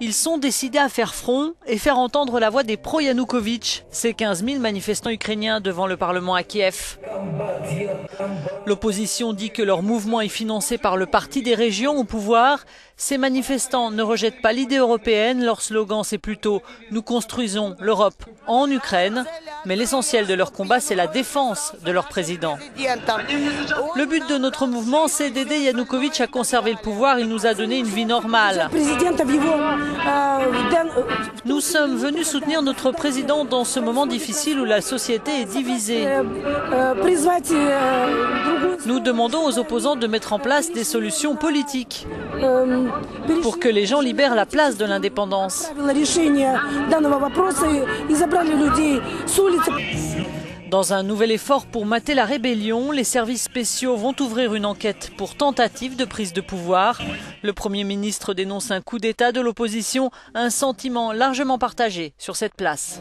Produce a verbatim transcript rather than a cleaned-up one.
Ils sont décidés à faire front et faire entendre la voix des pro-Yanoukovitch, ces quinze mille manifestants ukrainiens devant le Parlement à Kiev. L'opposition dit que leur mouvement est financé par le Parti des Régions au pouvoir. Ces manifestants ne rejettent pas l'idée européenne. Leur slogan, c'est plutôt « Nous construisons l'Europe en Ukraine ». Mais l'essentiel de leur combat, c'est la défense de leur président. Le but de notre mouvement, c'est d'aider Yanoukovitch à conserver le pouvoir. Il nous a donné une vie normale. Nous sommes venus soutenir notre président dans ce moment difficile où la société est divisée. Nous demandons aux opposants de mettre en place des solutions politiques pour que les gens libèrent la place de l'indépendance. Dans un nouvel effort pour mater la rébellion, les services spéciaux vont ouvrir une enquête pour tentative de prise de pouvoir. Le Premier ministre dénonce un coup d'État de l'opposition, un sentiment largement partagé sur cette place.